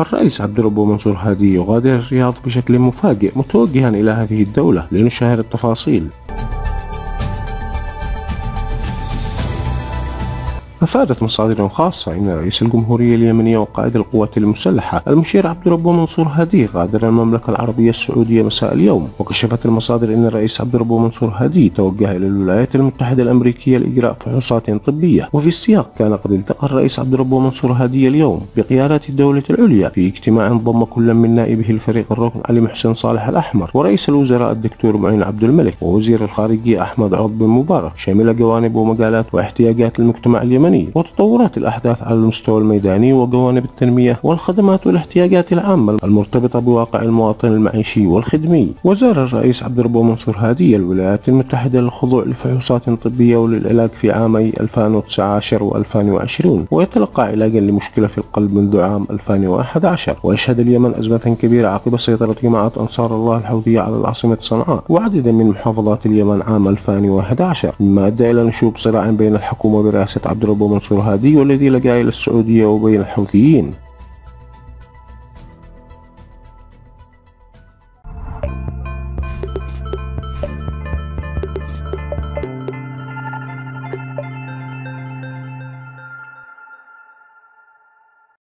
الرئيس عبد ربه منصور هادي يغادر الرياض بشكل مفاجئ متوجها إلى هذه الدولة. لنشاهد التفاصيل. أفادت مصادر خاصة أن رئيس الجمهورية اليمنية وقائد القوات المسلحة المشير عبد ربه منصور هادي غادر المملكة العربية السعودية مساء اليوم. وكشفت المصادر أن الرئيس عبد ربه منصور هادي توجه إلى الولايات المتحدة الأمريكية لإجراء فحوصات طبية. وفي السياق كان قد التقى الرئيس عبد ربه منصور هادي اليوم بقيادة الدولة العليا في اجتماع ضم كل من نائبه الفريق الركن علي محسن صالح الأحمر ورئيس الوزراء الدكتور معين عبد الملك ووزير الخارجية أحمد عوض بن مبارك، شامل جوانب ومجالات واحتياجات المجتمع اليمني وتطورات الأحداث على المستوى الميداني وجوانب التنمية والخدمات والاحتياجات العامة المرتبطة بواقع المواطن المعيشي والخدمي. وزار الرئيس عبد ربه منصور هادي الولايات المتحدة للخضوع لفحوصات طبية وللعلاج في عامي 2019 و2020، ويتلقى علاجا لمشكلة في القلب منذ عام 2011. ويشهد اليمن أزمة كبيرة عقب سيطرة جماعة انصار الله الحوثية على العاصمة صنعاء وعددا من محافظات اليمن عام 2011، مما أدى إلى نشوب صراع بين الحكومة برئاسة عبد ربه منصور هادي والذي لجأ إلى السعودية وبين الحوثيين.